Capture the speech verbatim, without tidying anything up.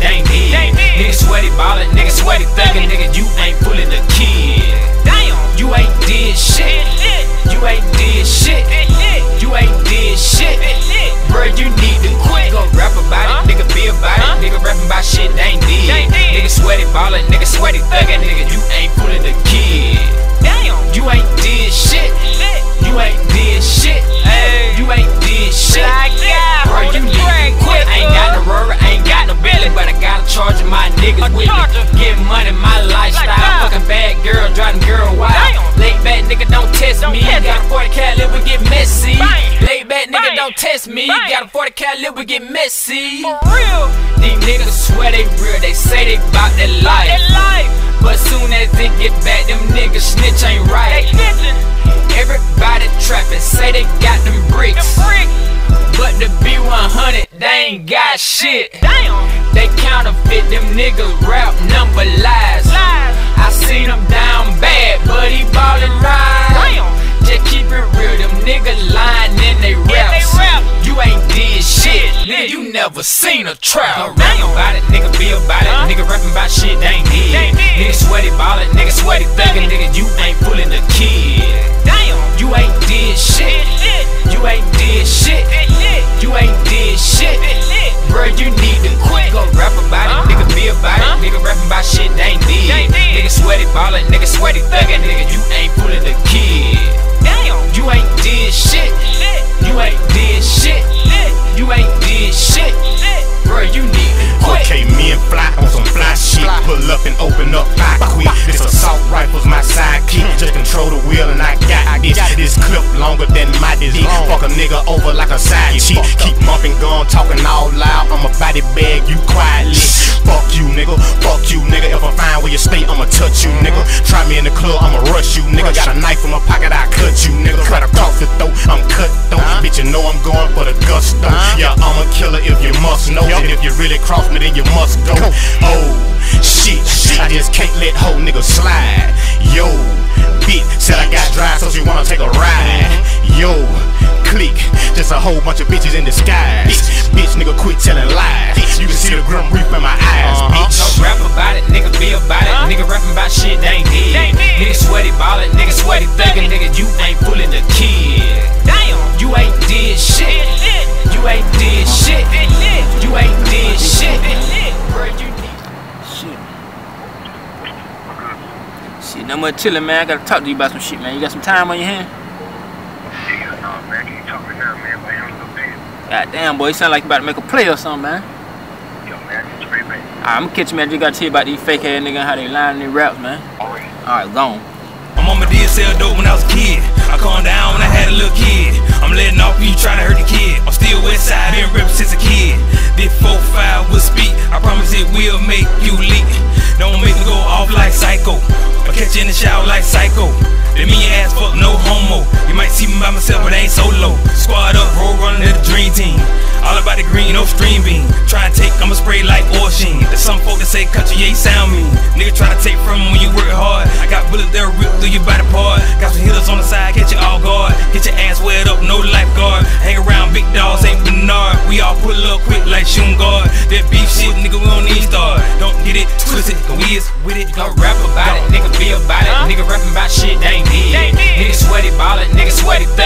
it, they ain't it. Nigga sweaty ballin', nigga sweaty thuggin', nigga you ain't pullin' a kid. Damn, you ain't did shit. You ain't did shit. You ain't did shit. Bruh, you need to quit. Gon' rap about it, nigga be about it, nigga rappin' about shit they ain't did. Nigga sweaty ballin', nigga sweaty thuggin', nigga you ain't pullin' a kid. Damn, you ain't did shit. You ain't did shit. You ain't did shit. Bruh, you need to quit. I ain't got no Rory, I ain't got no Bentley, but I gotta charge my niggas with me. Getting money, my lifestyle. Fucking bad girl, driving girl wild. Late back nigga, don't test me. Got a forty caliber, get messy. Late back nigga, don't test me. Got a forty caliber, get messy. For real, these niggas swear they real. They say they bout that life, but soon as they get back, them niggas snitch ain't right. Everybody trapping, say they got them bricks, but the B one hundred, they ain't got shit. Damn. They counterfeit them niggas, rap number lies. lies. I seen them down bad, but he ballin' right. Just keep it real, them niggas lying in they raps. Yeah, they rap. You ain't did shit, nigga, you never seen a trap. Don't rap about it, nigga, be about it, huh? Nigga rapping about shit they ain't did. Nigga sweaty ballin', nigga sweaty thuggin', nigga you ain't pullin' a kid. Damn. You ain't did shit. You ain't did shit. You ain't did shit. Bruh, you need to quit. Go rap about it, nigga be about it, nigga rapping about shit they ain't did. Nigga sweaty ballin', nigga sweaty thuggin', nigga you ain't pullin' a kid. Damn, you ain't did shit. You ain't did shit. You ain't did shit. Bruh, you need to quit. Okay, me and Fly on some fly shit. Pull up and open up my quick. This assault rifle's my sidekick. Just control the wheel and I got this. This clip longer than my disease. Fuck a nigga over like a side cheat. Keep mumping gun, talking all loud. I'ma body bag you quietly. Fuck you, nigga. Fuck you, nigga. If I find where you stay, I'ma touch you, nigga. Try me in the club, I'ma rush you, nigga. Got a knife in my pocket, I cut you, nigga. Right across the throat, I'm cut though. Bitch, you know I'm going for the gusto. Yeah, I'm a killer if you must know. And if you really cross me, then you must go. Oh, shit, shit. I just can't let whole nigga slide. Yo, bitch, said I got dry, so she wanna take a ride. Yo, clique, just a whole bunch of bitches in disguise. Bitch, bitch nigga, quit telling lies. Bitch, you can see the grim reef in my eyes, uh-huh. Bitch. Don't rap about it, nigga, be about it, huh? Nigga rapping about shit they ain't did. Nigga sweaty ballin', nigga sweaty thuggin', nigga you ain't pullin' a kid. Damn, you ain't did shit. You ain't did shit. You ain't did shit. Shit, no more chillin', man. I gotta talk to you about some shit, man. You got some time on your hand? Shit, no, man. Can you talk right now, man? Like, I'm still dead. God damn, boy. You sound like you about to make a play or something, man. Yo, man, I catch you right back. Alright, I'm gonna catch you, man. I just gotta tell you about these fake ass niggas and how they lying their raps, man. Alright. Alright, gone. My mama did sell dope when I was a kid. I calmed down when I had a little kid. I'm letting off you trying to hurt the kid. I'm still west side, been ripping since a kid. This four five will speak. I promise it will make you leak. Don't make me go off like psycho. I catch you in the shower like psycho. Let me ass fuck no homo. You might see me by myself, but I ain't solo. Squad up, roll running to the dream team. All about the green, no stream beam. Try to take, I'ma spray like Ocean. There's some folk that say country ain't sound mean. Nigga try to take from me when you work hard. I got bullets that'll rip through your body part. Got some hitters on the side, catch you all guard. Get your ass wet up, no lifeguard. Hang around big dogs, ain't Bernard. We all pull up quick like shooting guard. That beef shit, nigga, we don't need star. Don't get it twisted, cause we is with it. Don't rap about it, nigga, be about it. Nigga rapping about shit, they ain't. Nigga sweaty ballin', nigga sweaty th